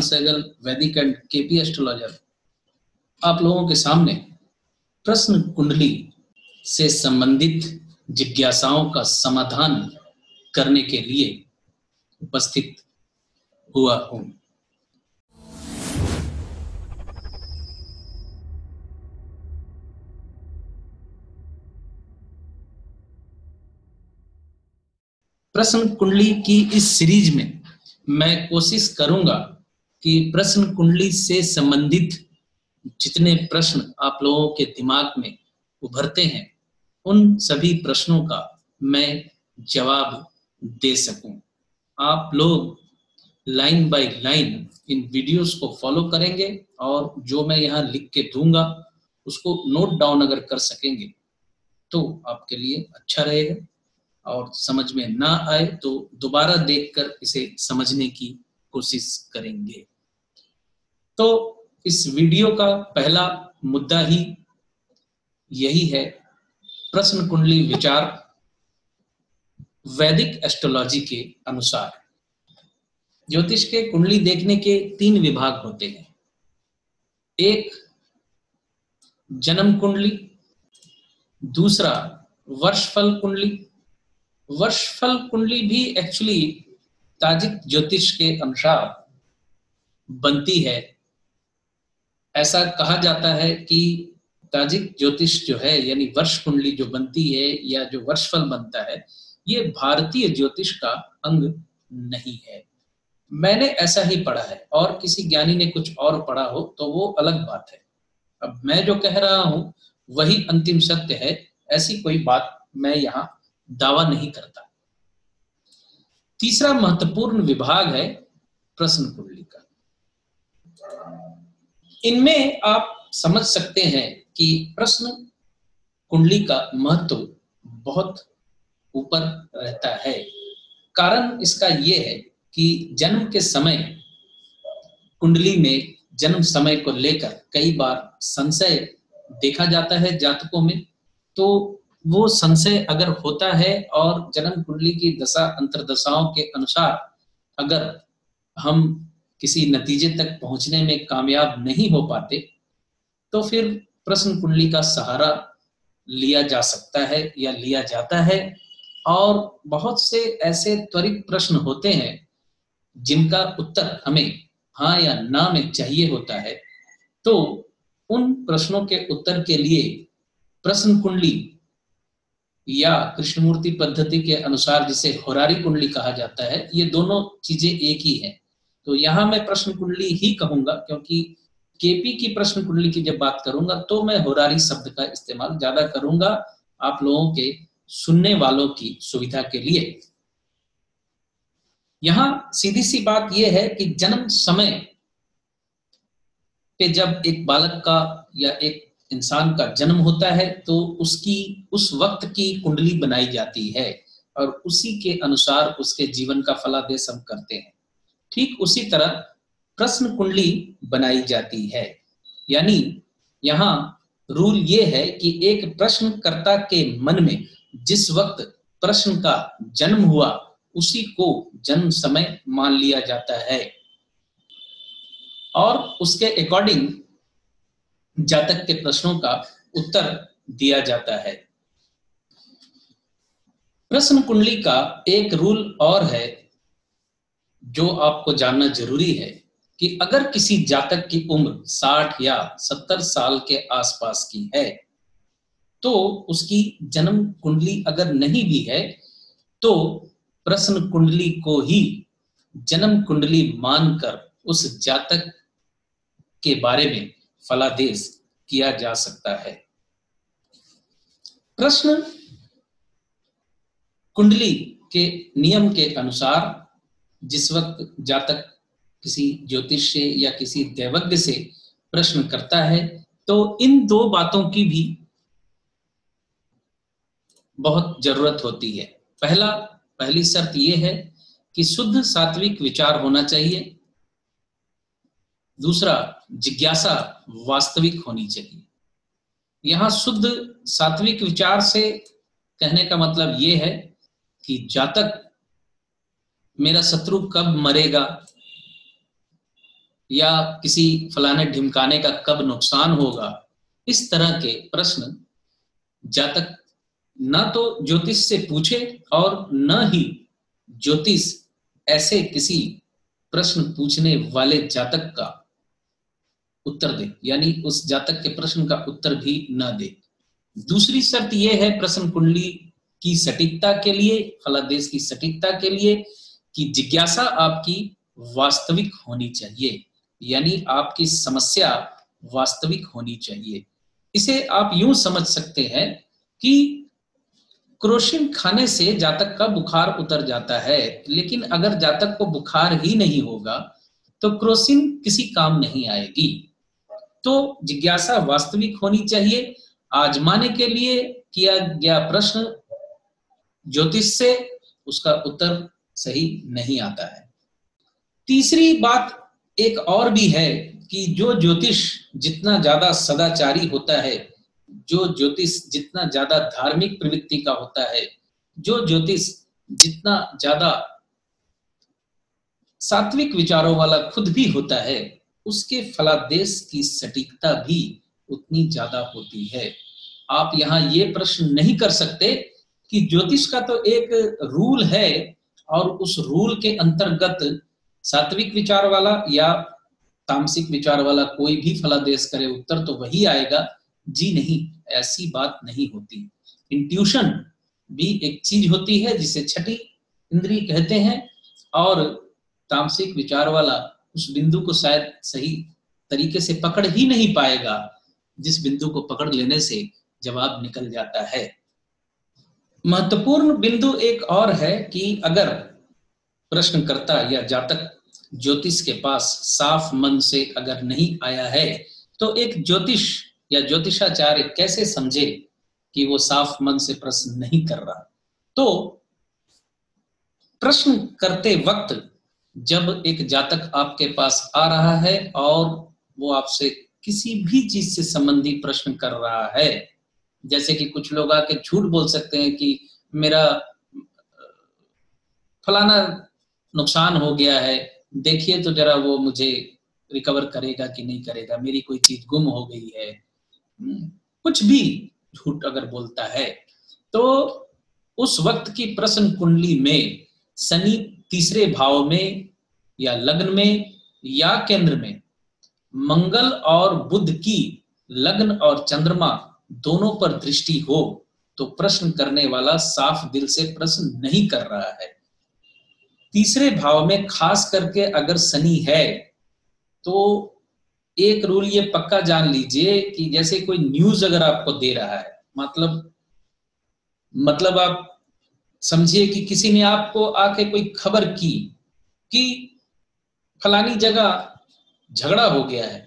Sehgal Vedic and K P astrologer आप लोगों के सामने प्रश्न कुंडली से संबंधित जिज्ञासाओं का समाधान करने के लिए उपस्थित हुआ हूं। प्रश्न कुंडली की इस सीरीज में मैं कोशिश करूंगा कि प्रश्न कुंडली से संबंधित जितने प्रश्न आप लोगों के दिमाग में उभरते हैं उन सभी प्रश्नों का मैं जवाब दे सकूं। आप लोग लाइन बाय लाइन इन वीडियोस को फॉलो करेंगे और जो मैं यहाँ लिख के दूंगा उसको नोट डाउन अगर कर सकेंगे तो आपके लिए अच्छा रहेगा, और समझ में ना आए तो दोबारा देखकर इसे समझने की कोशिश करेंगे। तो इस वीडियो का पहला मुद्दा ही यही है, प्रश्न कुंडली विचार वैदिक एस्ट्रोलॉजी के अनुसार। ज्योतिष के कुंडली देखने के तीन विभाग होते हैं, एक जन्म कुंडली, दूसरा वर्षफल कुंडली। वर्षफल कुंडली भी एक्चुअली ताजिक ज्योतिष के अनुसार बनती है। ऐसा कहा जाता है कि ताजिक ज्योतिष जो है यानी वर्ष कुंडली जो बनती है या जो वर्षफल बनता है ये भारतीय ज्योतिष का अंग नहीं है। मैंने ऐसा ही पढ़ा है, और किसी ज्ञानी ने कुछ और पढ़ा हो तो वो अलग बात है। अब मैं जो कह रहा हूँ वही अंतिम सत्य है, ऐसी कोई बात मैं यहाँ दावा नहीं करता। तीसरा महत्वपूर्ण विभाग है प्रश्न कुंडली का। इनमें आप समझ सकते हैं कि प्रश्न कुंडली का महत्व बहुत ऊपर रहता है। कारण इसका यह है कि जन्म के समय कुंडली में जन्म समय को लेकर कई बार संशय देखा जाता है जातकों में। तो वो संशय अगर होता है और जन्म कुंडली की दशा अंतर्दशाओं के अनुसार अगर हम किसी नतीजे तक पहुंचने में कामयाब नहीं हो पाते तो फिर प्रश्न कुंडली का सहारा लिया जा सकता है या लिया जाता है। और बहुत से ऐसे त्वरित प्रश्न होते हैं जिनका उत्तर हमें हाँ या ना में चाहिए होता है, तो उन प्रश्नों के उत्तर के लिए प्रश्न कुंडली या कृष्णमूर्ति पद्धति के अनुसार जिसे होरारी कुंडली कहा जाता है, ये दोनों चीजें एक ही हैं। तो यहाँ मैं प्रश्न कुंडली ही कहूंगा, क्योंकि केपी की प्रश्न कुंडली की जब बात करूंगा तो मैं होरारी शब्द का इस्तेमाल ज्यादा करूंगा, आप लोगों के सुनने वालों की सुविधा के लिए। यहाँ सीधी सी बात यह है कि जन्म समय पे जब एक बालक का या एक इंसान का जन्म होता है तो उसकी उस वक्त की कुंडली बनाई जाती है और उसी के अनुसार उसके जीवन का फलादेश हम करते हैं। ठीक उसी तरह प्रश्न कुंडली बनाई जाती है, यानी यहाँ रूल ये है कि एक प्रश्नकर्ता के मन में जिस वक्त प्रश्न का जन्म हुआ उसी को जन्म समय मान लिया जाता है, और उसके अकॉर्डिंग जातक के प्रश्नों का उत्तर दिया जाता है। प्रश्न कुंडली का एक रूल और है जो आपको जानना जरूरी है कि अगर किसी जातक की उम्र 60 या 70 साल के आसपास की है तो उसकी जन्म कुंडली अगर नहीं भी है तो प्रश्न कुंडली को ही जन्म कुंडली मानकर उस जातक के बारे में फलादेश किया जा सकता है। प्रश्न कुंडली के नियम के अनुसार जिस वक्त जातक किसी ज्योतिष से या किसी दैवज्ञ से प्रश्न करता है तो इन दो बातों की भी बहुत जरूरत होती है। पहली शर्त यह है कि शुद्ध सात्विक विचार होना चाहिए, दूसरा जिज्ञासा वास्तविक होनी चाहिए। यहाँ शुद्ध सात्विक विचार से कहने का मतलब ये है कि जातक मेरा शत्रु कब मरेगा, या किसी फलाने ढिमकाने का कब नुकसान होगा, इस तरह के प्रश्न जातक न तो ज्योतिष से पूछे और न ही ज्योतिष ऐसे किसी प्रश्न पूछने वाले जातक का उत्तर दे, यानी उस जातक के प्रश्न का उत्तर भी न दे। दूसरी शर्त यह है प्रश्न कुंडली की सटीकता के लिए, फलादेश की सटीकता के लिए, कि जिज्ञासा आपकी वास्तविक होनी चाहिए, यानी आपकी समस्या वास्तविक होनी चाहिए। इसे आप यूं समझ सकते हैं कि क्रोसिन खाने से जातक का बुखार उतर जाता है, लेकिन अगर जातक को बुखार ही नहीं होगा तो क्रोसिन किसी काम नहीं आएगी। तो जिज्ञासा वास्तविक होनी चाहिए। आजमाने के लिए किया गया प्रश्न ज्योतिष से, उसका उत्तर सही नहीं आता है। तीसरी बात एक और भी है कि जो ज्योतिष जितना ज्यादा सदाचारी होता है, जो ज्योतिष जितना ज्यादा धार्मिक प्रवृत्ति का होता है, जो ज्योतिष जितना ज्यादा सात्विक विचारों वाला खुद भी होता है, उसके फलादेश की सटीकता भी उतनी ज्यादा होती है। आप यहाँ ये प्रश्न नहीं कर सकते कि ज्योतिष का तो एक रूल है और उस रूल के अंतर्गत सात्विक विचार वाला या तामसिक विचार वाला कोई भी फलादेश करे उत्तर तो वही आएगा। जी नहीं, ऐसी बात नहीं होती। इंट्यूशन भी एक चीज होती है जिसे छठी इंद्री कहते हैं, और तामसिक विचार वाला उस बिंदु को शायद सही तरीके से पकड़ ही नहीं पाएगा, जिस बिंदु को पकड़ लेने से जवाब निकल जाता है। महत्वपूर्ण बिंदु एक और है कि अगर प्रश्नकर्ता या जातक ज्योतिष के पास साफ मन से अगर नहीं आया है तो एक ज्योतिष या ज्योतिषाचार्य कैसे समझे कि वो साफ मन से प्रश्न नहीं कर रहा। तो प्रश्न करते वक्त जब एक जातक आपके पास आ रहा है और वो आपसे किसी भी चीज से संबंधित प्रश्न कर रहा है, जैसे कि कुछ लोग आके झूठ बोल सकते हैं कि मेरा फलाना नुकसान हो गया है, देखिए तो जरा वो मुझे रिकवर करेगा कि नहीं करेगा, मेरी कोई चीज गुम हो गई है, कुछ भी झूठ अगर बोलता है तो उस वक्त की प्रश्न कुंडली में शनि तीसरे भाव में या लग्न में या केंद्र में, मंगल और बुध की लग्न और चंद्रमा दोनों पर दृष्टि हो तो प्रश्न करने वाला साफ दिल से प्रश्न नहीं कर रहा है। तीसरे भाव में खास करके अगर शनि है तो एक रूल ये पक्का जान लीजिए कि जैसे कोई न्यूज अगर आपको दे रहा है, मतलब आप समझिए कि किसी ने आपको आके कोई खबर की कि फलानी जगह झगड़ा हो गया है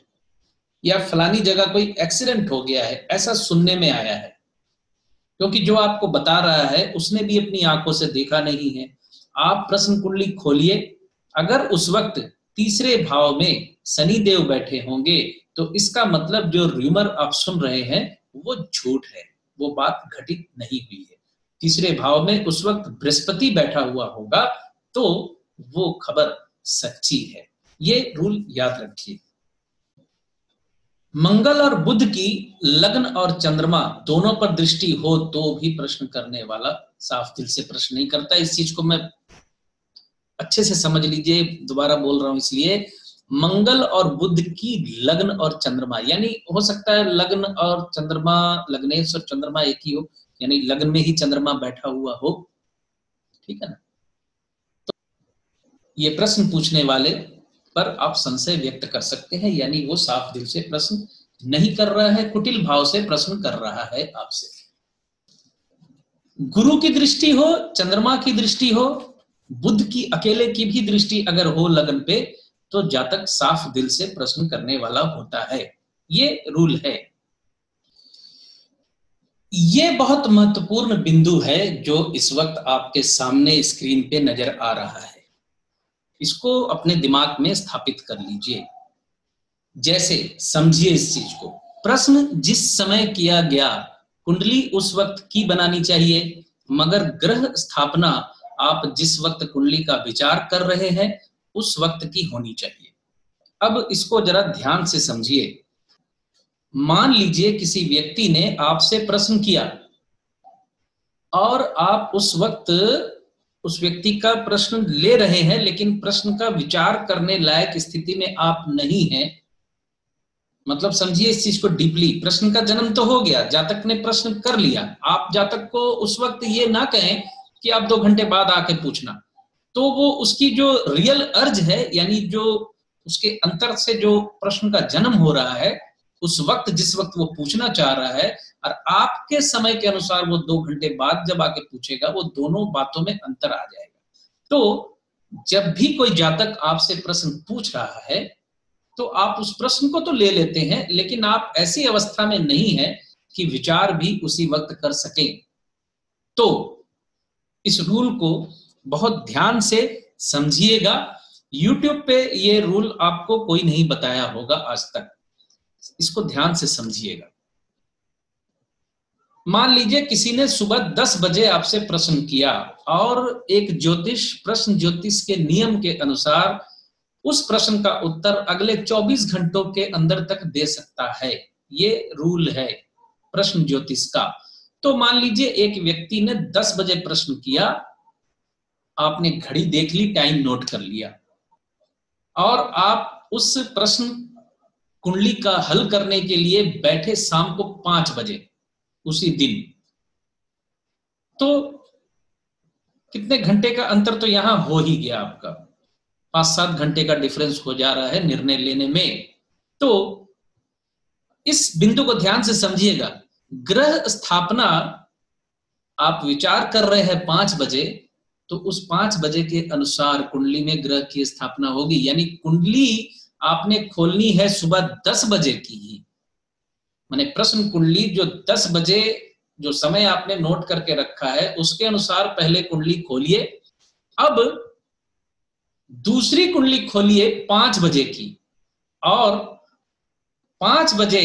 या फलानी जगह कोई एक्सीडेंट हो गया है, ऐसा सुनने में आया है, क्योंकि जो आपको बता रहा है उसने भी अपनी आंखों से देखा नहीं है। आप प्रश्न कुंडली खोलिए, अगर उस वक्त तीसरे भाव में शनि देव बैठे होंगे तो इसका मतलब जो र्यूमर आप सुन रहे हैं वो झूठ है, वो बात घटित नहीं हुई है। तीसरे भाव में उस वक्त बृहस्पति बैठा हुआ होगा तो वो खबर सच्ची है। ये रूल याद रखिए। मंगल और बुध की लग्न और चंद्रमा दोनों पर दृष्टि हो तो भी प्रश्न करने वाला साफ दिल से प्रश्न नहीं करता। इस चीज को मैं अच्छे से समझ लीजिए, दोबारा बोल रहा हूं इसलिए। मंगल और बुध की लग्न और चंद्रमा, यानी हो सकता है लग्न और चंद्रमा, लग्नेश और चंद्रमा एक ही हो, यानी लग्न में ही चंद्रमा बैठा हुआ हो, ठीक है ना। तो ये प्रश्न पूछने वाले पर आप संशय व्यक्त कर सकते हैं, यानी वो साफ दिल से प्रश्न नहीं कर रहा है, कुटिल भाव से प्रश्न कर रहा है आपसे। गुरु की दृष्टि हो, चंद्रमा की दृष्टि हो, बुध की अकेले की भी दृष्टि अगर हो लग्न पे तो जातक साफ दिल से प्रश्न करने वाला होता है। ये रूल है। ये बहुत महत्वपूर्ण बिंदु है जो इस वक्त आपके सामने स्क्रीन पे नजर आ रहा है, इसको अपने दिमाग में स्थापित कर लीजिए। जैसे समझिए इस चीज को, प्रश्न जिस समय किया गया कुंडली उस वक्त की बनानी चाहिए, मगर ग्रह स्थापना आप जिस वक्त कुंडली का विचार कर रहे हैं उस वक्त की होनी चाहिए। अब इसको जरा ध्यान से समझिए। मान लीजिए किसी व्यक्ति ने आपसे प्रश्न किया और आप उस वक्त उस व्यक्ति का प्रश्न ले रहे हैं, लेकिन प्रश्न का विचार करने लायक स्थिति में आप नहीं हैं। मतलब समझिए इस चीज को डीपली, प्रश्न का जन्म तो हो गया, जातक ने प्रश्न कर लिया। आप जातक को उस वक्त ये ना कहें कि आप 2 घंटे बाद आके पूछना, तो वो उसकी जो रियल अर्ज है, यानी जो उसके अंतर से जो प्रश्न का जन्म हो रहा है, उस वक्त जिस वक्त वो पूछना चाह रहा है और आपके समय के अनुसार वो 2 घंटे बाद जब आके पूछेगा, वो दोनों बातों में अंतर आ जाएगा। तो जब भी कोई जातक आपसे प्रश्न पूछ रहा है तो आप उस प्रश्न को तो ले लेते हैं, लेकिन आप ऐसी अवस्था में नहीं है कि विचार भी उसी वक्त कर सकें। तो इस रूल को बहुत ध्यान से समझिएगा। YouTube पे ये रूल आपको कोई नहीं बताया होगा आज तक, इसको ध्यान से समझिएगा। मान लीजिए किसी ने सुबह 10 बजे आपसे प्रश्न किया और एक ज्योतिष प्रश्न ज्योतिष के नियम के अनुसार उस प्रश्न का उत्तर अगले 24 घंटों के अंदर तक दे सकता है। ये रूल है प्रश्न ज्योतिष का। तो मान लीजिए एक व्यक्ति ने 10 बजे प्रश्न किया, आपने घड़ी देख ली, टाइम नोट कर लिया और आप उस प्रश्न कुंडली का हल करने के लिए बैठे शाम को 5 बजे उसी दिन। तो कितने घंटे का अंतर तो यहां हो ही गया, आपका 5-7 घंटे का डिफरेंस हो जा रहा है निर्णय लेने में। तो इस बिंदु को ध्यान से समझिएगा। ग्रह स्थापना आप विचार कर रहे हैं 5 बजे, तो उस 5 बजे के अनुसार कुंडली में ग्रह की स्थापना होगी। यानी कुंडली आपने खोलनी है सुबह 10 बजे की ही, माने प्रश्न कुंडली जो 10 बजे जो समय आपने नोट करके रखा है उसके अनुसार पहले कुंडली खोलिए। अब दूसरी कुंडली खोलिए 5 बजे की, और 5 बजे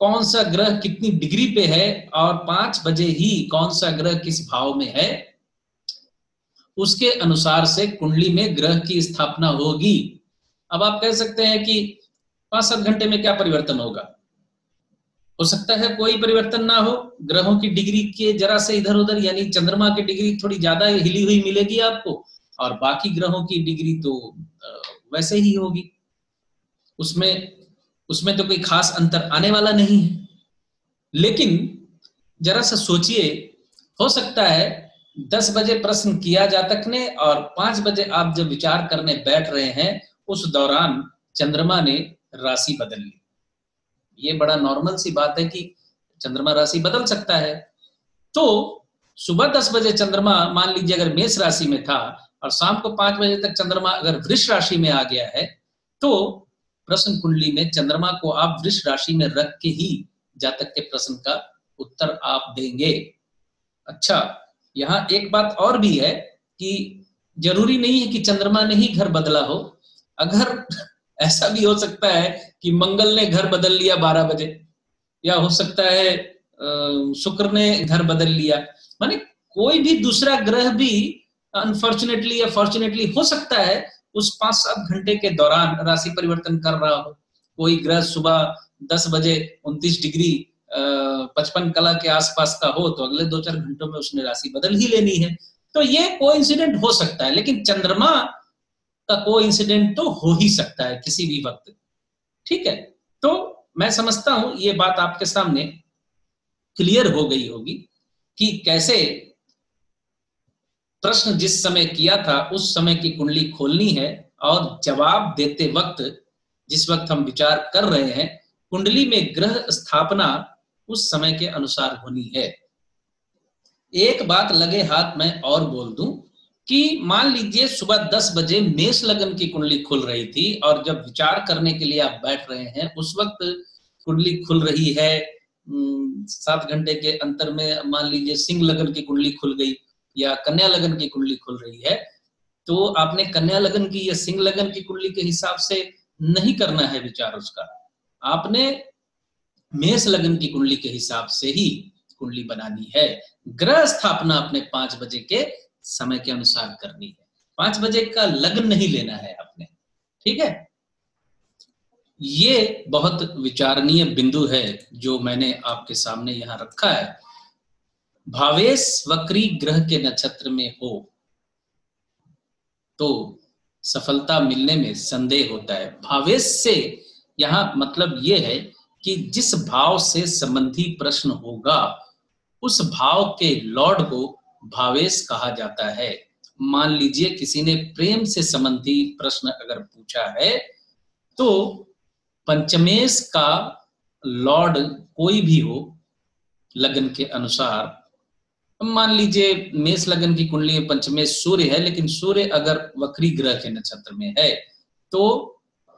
कौन सा ग्रह कितनी डिग्री पे है और 5 बजे ही कौन सा ग्रह किस भाव में है, उसके अनुसार से कुंडली में ग्रह की स्थापना होगी। अब आप कह सकते हैं कि 5-7 घंटे में क्या परिवर्तन होगा, हो सकता है कोई परिवर्तन ना हो। ग्रहों की डिग्री के जरा से इधर उधर, यानी चंद्रमा की डिग्री थोड़ी ज्यादा हिली हुई मिलेगी आपको और बाकी ग्रहों की डिग्री तो वैसे ही होगी, उसमें तो कोई खास अंतर आने वाला नहीं है। लेकिन जरा सा सोचिए, हो सकता है 10 बजे प्रश्न किया जातक ने और 5 बजे आप जब विचार करने बैठ रहे हैं उस दौरान चंद्रमा ने राशि बदल ली। ये बड़ा नॉर्मल सी बात है कि चंद्रमा राशि बदल सकता है। तो सुबह 10 बजे चंद्रमा मान लीजिए अगर मेष राशि में था और शाम को 5 बजे तक चंद्रमा अगर वृष राशि में आ गया है, तो प्रश्न कुंडली में चंद्रमा को आप वृष राशि में रख के ही जातक के प्रश्न का उत्तर आप देंगे। अच्छा, यहाँ एक बात और भी है कि जरूरी नहीं है कि चंद्रमा ने ही घर बदला हो। अगर ऐसा भी हो सकता है कि मंगल ने घर बदल लिया 12 बजे, या हो सकता है शुक्र ने घर बदल लिया, माने कोई भी दूसरा ग्रह भी अनफॉर्चुनेटली या फॉर्चुनेटली हो सकता है उस 5-7 घंटे के दौरान राशि परिवर्तन कर रहा हो। कोई ग्रह सुबह 10 बजे 29 डिग्री 55 कला के आसपास का हो तो अगले 2-4 घंटों में उसने राशि बदल ही लेनी है। तो ये कोइंसिडेंट हो सकता है, लेकिन चंद्रमा का कोइंसिडेंट तो हो ही सकता है किसी भी वक्त। ठीक है, तो मैं समझता हूं ये बात आपके सामने क्लियर हो गई होगी कि कैसे प्रश्न जिस समय किया था उस समय की कुंडली खोलनी है और जवाब देते वक्त, जिस वक्त हम विचार कर रहे हैं, कुंडली में ग्रह स्थापना उस समय के अनुसार होनी है। एक बात लगे हाथ में और बोल दूं कि मान लीजिए सुबह 10 बजे मेष लगन की कुंडली खुल रही थी और जब विचार करने के लिए आप बैठ रहे हैं उस वक्त कुंडली खुल रही है 7 घंटे के अंतर में। मान लीजिए सिंह लगन की कुंडली खुल गई या कन्या लगन की कुंडली खुल रही है, तो आपने कन्या लगन की या सिंह लगन की कुंडली के हिसाब से नहीं करना है विचार उसका, आपने मेष लगन की कुंडली के हिसाब से ही कुंडली बनानी है। ग्रह स्थापना आपने 5 बजे के समय के अनुसार करनी है, 5 बजे का लग्न नहीं लेना है आपने। ठीक है, ये बहुत विचारणीय बिंदु है जो मैंने आपके सामने यहाँ रखा है। भावेश वक्री ग्रह के नक्षत्र में हो तो सफलता मिलने में संदेह होता है। भावेश से यहाँ मतलब ये है कि जिस भाव से संबंधी प्रश्न होगा उस भाव के लॉर्ड को भावेश कहा जाता है। मान लीजिए किसी ने प्रेम से संबंधी प्रश्न अगर पूछा है तो पंचमेश का लॉर्ड कोई भी हो लगन के अनुसार, मान लीजिए मेष लगन की कुंडली में पंचमेश सूर्य है, लेकिन सूर्य अगर वक्री ग्रह के नक्षत्र में है तो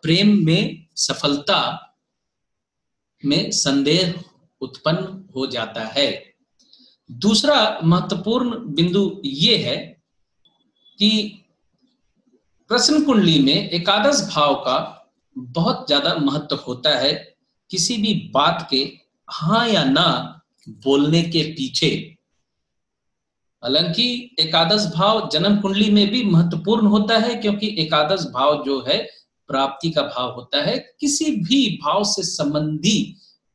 प्रेम में सफलता में संदेह उत्पन्न हो जाता है। दूसरा महत्वपूर्ण बिंदु ये है कि प्रश्न कुंडली में एकादश भाव का बहुत ज्यादा महत्व होता है। किसी भी बात के हाँ या ना बोलने के पीछे, हालांकि एकादश भाव जन्म कुंडली में भी महत्वपूर्ण होता है, क्योंकि एकादश भाव जो है प्राप्ति का भाव होता है। किसी भी भाव से संबंधी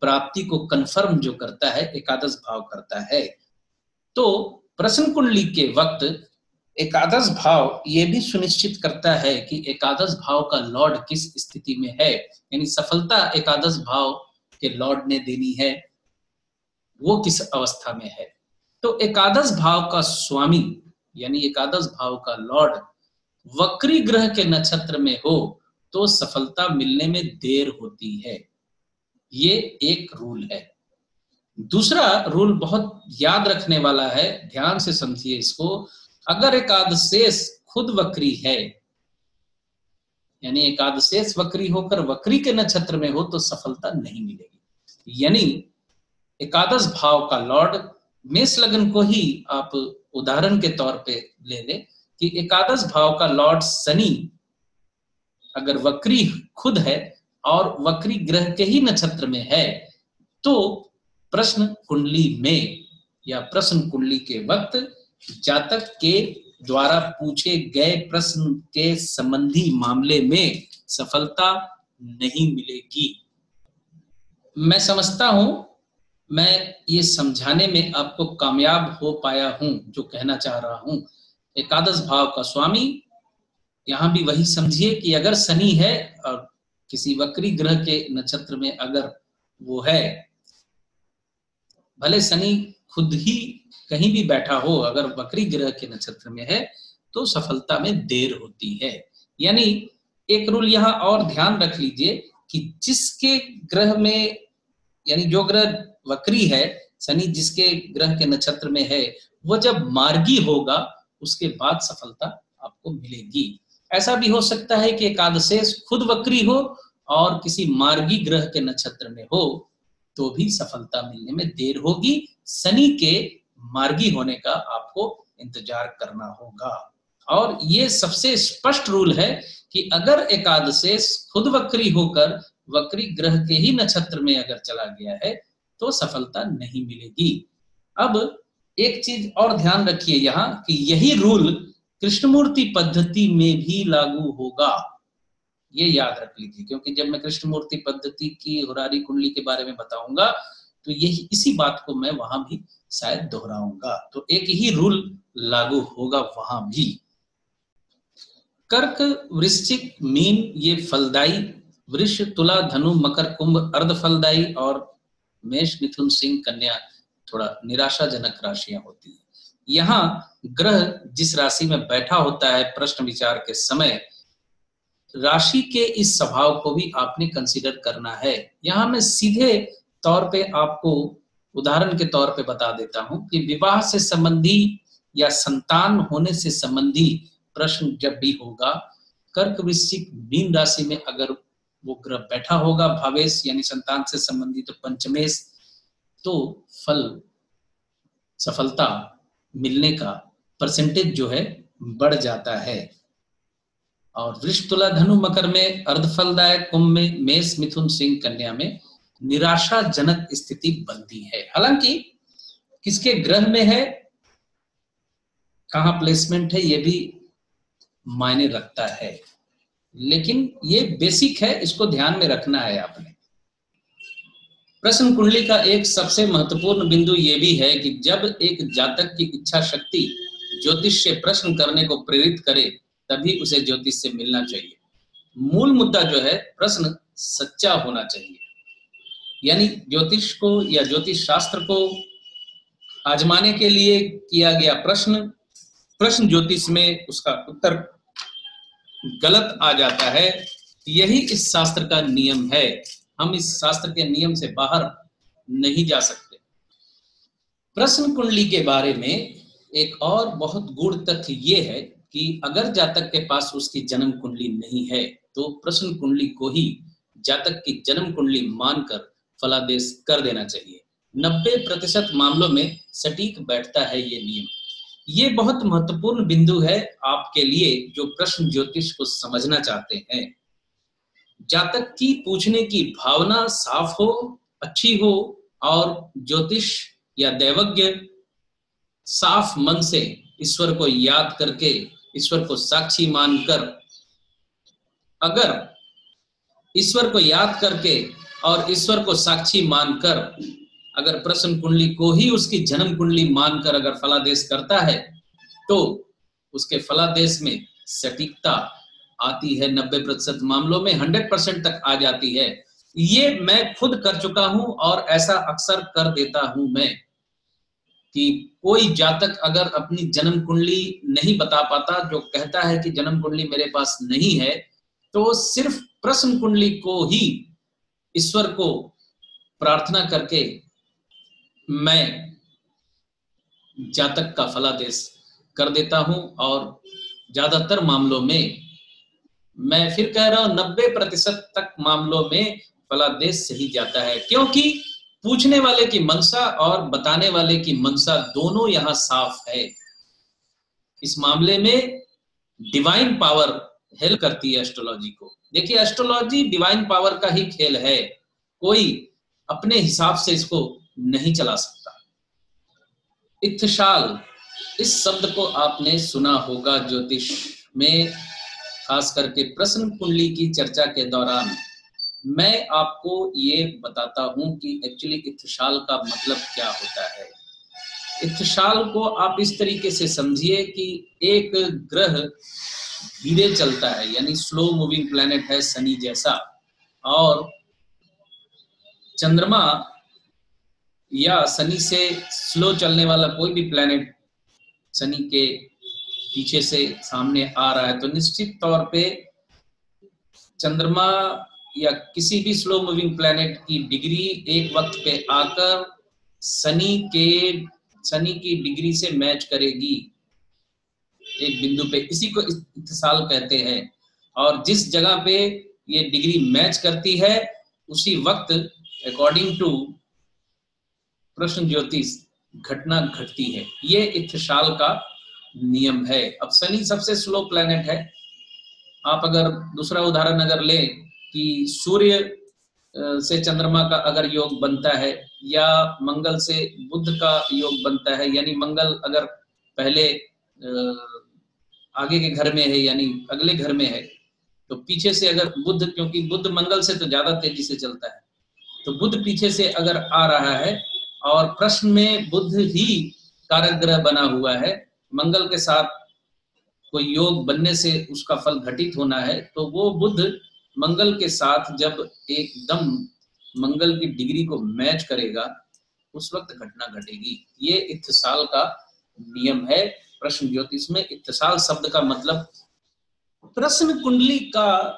प्राप्ति को कंफर्म जो करता है एकादश भाव करता है। तो प्रश्न कुंडली के वक्त एकादश भाव ये भी सुनिश्चित करता है कि एकादश भाव का लॉर्ड किस स्थिति में है, यानी सफलता एकादश भाव के लॉर्ड ने देनी है, वो किस अवस्था में है। तो एकादश भाव का स्वामी यानी एकादश भाव का लॉर्ड वक्री ग्रह के नक्षत्र में हो तो सफलता मिलने में देर होती है। ये एक रूल है। दूसरा रूल बहुत याद रखने वाला है, ध्यान से समझिए इसको। अगर एकादशेश खुद वक्री है यानी एकादशेश वक्री होकर वक्री के नक्षत्र में हो तो सफलता नहीं मिलेगी। यानी एकादश भाव का लॉर्ड, मेष लगन को ही आप उदाहरण के तौर पे ले ले कि एकादश भाव का लॉर्ड शनि अगर वक्री खुद है और वक्री ग्रह के ही नक्षत्र में है तो प्रश्न कुंडली में या प्रश्न कुंडली के वक्त जातक के द्वारा पूछे गए प्रश्न के संबंधी मामले में सफलता नहीं मिलेगी। मैं समझता हूं मैं ये समझाने में आपको कामयाब हो पाया हूं। जो कहना चाह रहा हूं, एकादश भाव का स्वामी यहाँ भी वही समझिए कि अगर शनि है और किसी वक्री ग्रह के नक्षत्र में अगर वो है, भले शनि खुद ही कहीं भी बैठा हो, अगर वक्री ग्रह के नक्षत्र में है तो सफलता में देर होती है। यानी एक रूल यहाँ और ध्यान रख लीजिए कि जिसके ग्रह में, यानी जो ग्रह वक्री है, शनि जिसके ग्रह के नक्षत्र में है, वो जब मार्गी होगा उसके बाद सफलता आपको मिलेगी। ऐसा भी हो सकता है कि एकादशेश खुद वक्री हो और किसी मार्गी ग्रह के नक्षत्र में हो तो भी सफलता मिलने में देर होगी। शनि के मार्गी होने का आपको इंतजार करना होगा। और ये सबसे स्पष्ट रूल है कि अगर एकादशेश खुद वक्री होकर वक्री ग्रह के ही नक्षत्र में अगर चला गया है तो सफलता नहीं मिलेगी। अब एक चीज और ध्यान रखिए यहाँ कि यही रूल कृष्णमूर्ति पद्धति में भी लागू होगा, ये याद रख लीजिए, क्योंकि जब मैं कृष्णमूर्ति पद्धति की होरारी कुंडली के बारे में बताऊंगा तो यही इसी बात को मैं वहां भी शायद दोहराऊंगा। तो एक ही रूल लागू होगा वहां भी। कर्क, वृश्चिक, मीन ये फलदायी, वृष, तुला, धनु, मकर, कुंभ अर्ध फलदायी और मेष, मिथुन, सिंह, कन्या थोड़ा निराशाजनक राशियां होती हैं। यहाँ ग्रह जिस राशि में बैठा होता है प्रश्न विचार के समय, राशि के इस स्वभाव को भी आपने कंसीडर करना है। यहाँ मैं सीधे तौर पे आपको उदाहरण के तौर पे बता देता हूं कि विवाह से संबंधी या संतान होने से संबंधी प्रश्न जब भी होगा, कर्क, वृश्चिक, मीन राशि में अगर वो ग्रह बैठा होगा भावेश यानी संतान से संबंधित तो पंचमेश, तो फल सफलता मिलने का परसेंटेज जो है बढ़ जाता है। और वृष, तुला, धनु, मकर में अर्ध फलदायक, कुंभ में, मेष, मिथुन, सिंह, कन्या में निराशाजनक स्थिति बनती है। हालांकि किसके ग्रह में है, कहाँ प्लेसमेंट है, ये भी मायने रखता है। लेकिन ये बेसिक है, इसको ध्यान में रखना है आपने। प्रश्न कुंडली का एक सबसे महत्वपूर्ण बिंदु ये भी है कि जब एक जातक की इच्छा शक्ति ज्योतिष से प्रश्न करने को प्रेरित करे तभी उसे ज्योतिष से मिलना चाहिए। मूल मुद्दा जो है, प्रश्न सच्चा होना चाहिए, यानी ज्योतिष को या ज्योतिष शास्त्र को आजमाने के लिए किया गया प्रश्न ज्योतिष में उसका उत्तर गलत आ जाता है। यही इस शास्त्र का नियम है, हम इस शास्त्र के नियम से बाहर नहीं जा सकते। प्रश्न कुंडली के बारे में एक और बहुत गूढ़ तथ्य ये है कि अगर जातक के पास उसकी जन्म कुंडली नहीं है तो प्रश्न कुंडली को ही जातक की जन्म कुंडली मानकर फलादेश कर देना चाहिए। 90% मामलों में सटीक बैठता है ये नियम। ये बहुत महत्वपूर्ण बिंदु है आपके लिए जो प्रश्न ज्योतिष को समझना चाहते हैं। जातक की पूछने की भावना साफ हो, अच्छी हो और ज्योतिष या दैवज्ञ साफ मन से ईश्वर को याद करके, ईश्वर को साक्षी मानकर, अगर ईश्वर को याद करके और ईश्वर को साक्षी मानकर अगर प्रश्न कुंडली को ही उसकी जन्म कुंडली मानकर अगर फलादेश करता है तो उसके फलादेश में सटीकता आती है। 90% मामलों में 100% तक आ जाती है। ये मैं खुद कर चुका हूं और ऐसा अक्सर कर देता हूं मैं, कि कोई जातक अगर अपनी जन्म कुंडली नहीं बता पाता, जो कहता है कि जन्म कुंडली मेरे पास नहीं है, तो सिर्फ प्रश्न कुंडली को ही ईश्वर को प्रार्थना करके मैं जातक का फलादेश कर देता हूं और ज्यादातर मामलों में, मैं फिर कह रहा हूं 90% तक मामलों में फलादेश सही जाता है, क्योंकि पूछने वाले की मनसा और बताने वाले की मनसा दोनों यहां साफ है। इस मामले में डिवाइन पावर हेल्प करती है एस्ट्रोलॉजी को। देखिए, एस्ट्रोलॉजी डिवाइन पावर का ही खेल है, कोई अपने हिसाब से इसको नहीं चला सकता। इत्थशाल, इस शब्द को आपने सुना होगा ज्योतिष में, खास करके प्रश्न कुंडली की चर्चा के दौरान। मैं आपको ये बताता हूं कि एक्चुअली इत्थशाल का मतलब क्या होता है। इत्थशाल को आप इस तरीके से समझिए कि एक ग्रह धीरे चलता है, यानी स्लो मूविंग प्लैनेट है शनि जैसा, और चंद्रमा या शनि से स्लो चलने वाला कोई भी प्लैनेट शनि के पीछे से सामने आ रहा है, तो निश्चित तौर पे चंद्रमा या किसी भी स्लो मूविंग प्लैनेट की डिग्री एक वक्त पे आकर शनि की डिग्री से मैच करेगी एक बिंदु पे। इसी को इत्तिसाल कहते हैं। और जिस जगह पे ये डिग्री मैच करती है उसी वक्त अकॉर्डिंग टू प्रश्न ज्योतिष घटना घटती है। ये इत्थशाल का नियम है। अब शनि सबसे स्लो प्लैनेट है। आप अगर दूसरा उदाहरण अगर ले कि सूर्य से चंद्रमा का अगर योग बनता है या मंगल से बुध का योग बनता है, यानी मंगल अगर पहले आगे के घर में है यानी अगले घर में है, तो पीछे से अगर बुध, क्योंकि बुध मंगल से तो ज्यादा तेजी से चलता है, तो बुध पीछे से अगर आ रहा है और प्रश्न में बुध ही कारक ग्रह बना हुआ है, मंगल के साथ कोई योग बनने से उसका फल घटित होना है, तो वो बुध मंगल के साथ जब एकदम मंगल की डिग्री को मैच करेगा उस वक्त घटना घटेगी। ये इत्थशाल का नियम है। प्रश्न ज्योतिष में इत्थशाल शब्द का मतलब। प्रश्न कुंडली का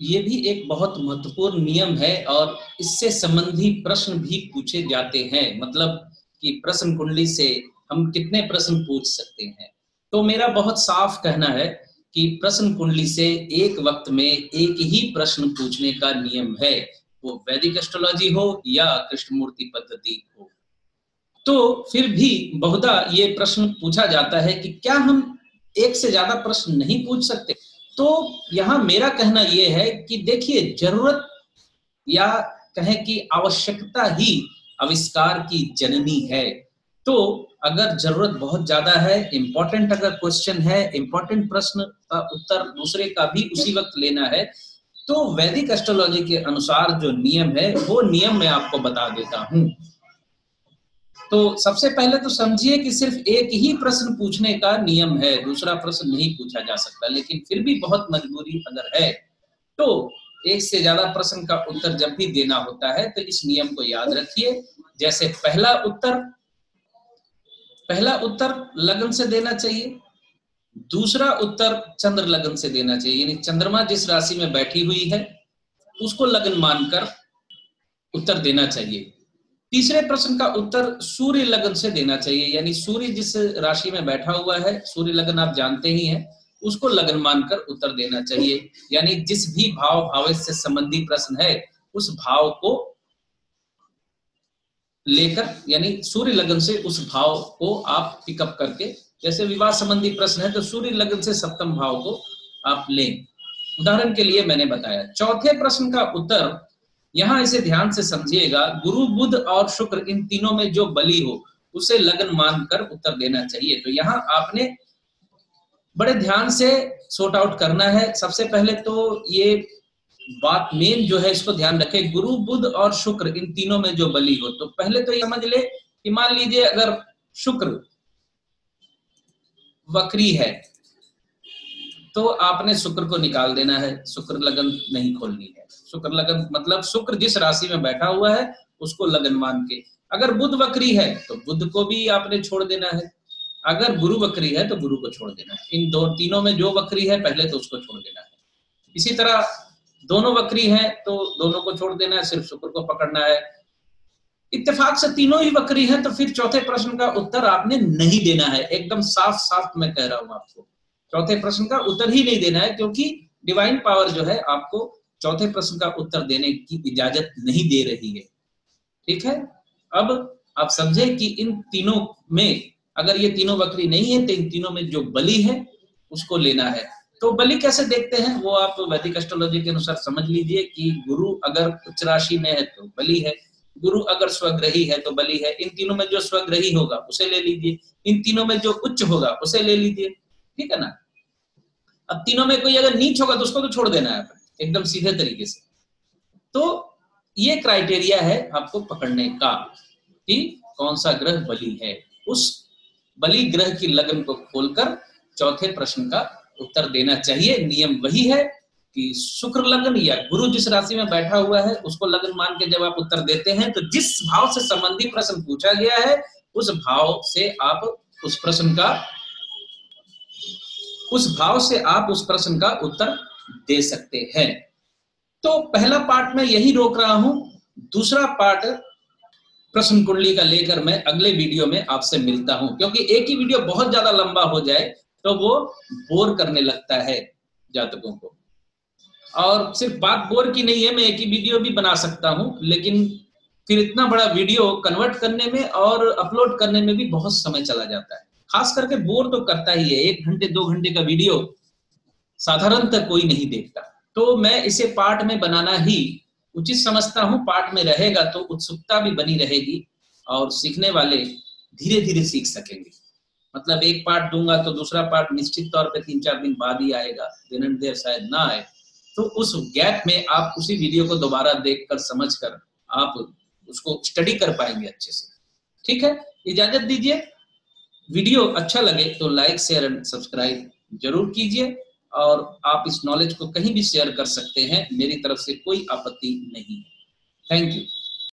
ये भी एक बहुत महत्वपूर्ण नियम है और इससे संबंधी प्रश्न भी पूछे जाते हैं, मतलब कि प्रश्न कुंडली से हम कितने प्रश्न पूछ सकते हैं। तो मेरा बहुत साफ कहना है कि प्रश्न कुंडली से एक वक्त में एक ही प्रश्न पूछने का नियम है, वो वैदिक एस्ट्रोलॉजी हो या कृष्णमूर्ति पद्धति हो। तो फिर भी बहुधा ये प्रश्न पूछा जाता है कि क्या हम एक से ज्यादा प्रश्न नहीं पूछ सकते। तो यहाँ मेरा कहना यह है कि देखिए, जरूरत या कहें कि आवश्यकता ही आविष्कार की जननी है। तो अगर जरूरत बहुत ज्यादा है, इम्पोर्टेंट अगर क्वेश्चन है, इम्पोर्टेंट प्रश्न का उत्तर दूसरे का भी उसी वक्त लेना है, तो वैदिक एस्ट्रोलॉजी के अनुसार जो नियम है वो नियम मैं आपको बता देता हूं। तो सबसे पहले तो समझिए कि सिर्फ एक ही प्रश्न पूछने का नियम है, दूसरा प्रश्न नहीं पूछा जा सकता। लेकिन फिर भी बहुत मजबूरी अगर है तो एक से ज्यादा प्रश्न का उत्तर जब भी देना होता है तो इस नियम को याद रखिए। जैसे पहला उत्तर लगन से देना चाहिए, दूसरा उत्तर चंद्र लगन से देना चाहिए, यानी चंद्रमा जिस राशि में बैठी हुई है उसको लगन मानकर उत्तर देना चाहिए। तीसरे प्रश्न का उत्तर सूर्य लगन से देना चाहिए, यानी सूर्य जिस राशि में बैठा हुआ है, सूर्य लगन आप जानते ही हैं, उसको लगन मानकर उत्तर देना चाहिए। यानी जिस भी भाव भावेश से संबंधित प्रश्न है उस भाव को लेकर, यानी सूर्य लगन से उस भाव को आप पिकअप करके, जैसे विवाह संबंधी प्रश्न है तो सूर्य लग्न से सप्तम भाव को आप लें, उदाहरण के लिए मैंने बताया। चौथे प्रश्न का उत्तर, यहाँ इसे ध्यान से समझिएगा, गुरु बुध और शुक्र इन तीनों में जो बलि हो उसे लग्न मानकर उत्तर देना चाहिए। तो यहाँ आपने बड़े ध्यान से सॉर्ट आउट करना है। सबसे पहले तो ये बात मेन जो है इसको ध्यान रखें, गुरु बुध और शुक्र इन तीनों में जो बलि हो। तो पहले तो ये समझ ले कि मान लीजिए अगर शुक्र वक्री है तो आपने शुक्र को निकाल देना है, शुक्र लगन नहीं खोलनी है। शुक्र लगन मतलब शुक्र जिस राशि में बैठा हुआ है उसको लगन मान के। अगर बुध वक्री है तो बुध को भी आपने छोड़ देना है, अगर गुरु वक्री है तो गुरु को छोड़ देना है। इन दो तीनों में जो वक्री है पहले तो उसको छोड़ देना है। इसी तरह दोनों वक्री है तो दोनों को छोड़ देना है, सिर्फ शुक्र को पकड़ना है। इत्तेफाक से तीनों ही वक्री हैं तो फिर चौथे प्रश्न का उत्तर आपने नहीं देना है, एकदम साफ साफ मैं कह रहा हूं आपको, चौथे प्रश्न का उत्तर ही नहीं देना है, क्योंकि डिवाइन पावर जो है आपको चौथे प्रश्न का उत्तर देने की इजाजत नहीं दे रही है। ठीक है, अब आप समझे कि इन तीनों में अगर ये तीनों वक्री नहीं है तो इन तीनों में जो बलि है उसको लेना है। तो बलि कैसे देखते हैं वो आप वैदिक एस्ट्रोलॉजी के अनुसार समझ लीजिए कि गुरु अगर उच्च राशि में है तो बलि है, गुरु अगर स्वग्रही है तो बलि है। इन तीनों में जो स्वग्रही होगा उसे ले लीजिए, इन तीनों में जो उच्च होगा उसे ले लीजिए, ठीक है ना। अब तीनों में कोई अगर नीच होगा तो उसको तो छोड़ देना है एकदम सीधे तरीके से। तो ये क्राइटेरिया है आपको पकड़ने का कि कौन सा ग्रह बलि है, उस बलि ग्रह की लगन को खोलकर चौथे प्रश्न का उत्तर देना चाहिए। नियम वही है कि शुक्र लगन या गुरु जिस राशि में बैठा हुआ है उसको लगन मान के जब आप उत्तर देते हैं तो जिस भाव से संबंधी प्रश्न पूछा गया है उस भाव से आप उस प्रश्न का उत्तर दे सकते हैं। तो पहला पार्ट में यही रोक रहा हूं, दूसरा पार्ट प्रश्न कुंडली का लेकर मैं अगले वीडियो में आपसे मिलता हूं, क्योंकि एक ही वीडियो बहुत ज्यादा लंबा हो जाए तो वो बोर करने लगता है जातकों को। और सिर्फ बात बोर की नहीं है, मैं एक ही वीडियो भी बना सकता हूँ, लेकिन फिर इतना बड़ा वीडियो कन्वर्ट करने में और अपलोड करने में भी बहुत समय चला जाता है। खास करके बोर तो करता ही है, 1 घंटे 2 घंटे का वीडियो साधारणतः कोई नहीं देखता। तो मैं इसे पार्ट में बनाना ही उचित समझता हूँ, पार्ट में रहेगा तो उत्सुकता भी बनी रहेगी और सीखने वाले धीरे धीरे सीख सकेंगे। मतलब एक पार्ट दूंगा तो दूसरा पार्ट निश्चित तौर पर 3-4 दिन बाद ही आएगा, दिन एंड देर शायद ना आए, तो उस गैप में आप उसी वीडियो को दोबारा देखकर समझकर आप उसको स्टडी कर पाएंगे अच्छे से। ठीक है, इजाजत दीजिए। वीडियो अच्छा लगे तो लाइक, शेयर एंड सब्सक्राइब जरूर कीजिए और आप इस नॉलेज को कहीं भी शेयर कर सकते हैं, मेरी तरफ से कोई आपत्ति नहीं है। Thank you.